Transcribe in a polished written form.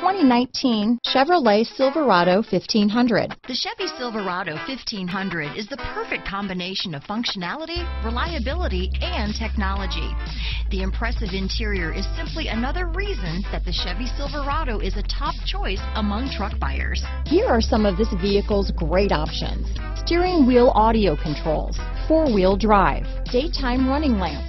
2019 Chevrolet Silverado 1500. The Chevy Silverado 1500 is the perfect combination of functionality, reliability, and technology. The impressive interior is simply another reason that the Chevy Silverado is a top choice among truck buyers. Here are some of this vehicle's great options: steering wheel audio controls, four-wheel drive, daytime running lamps,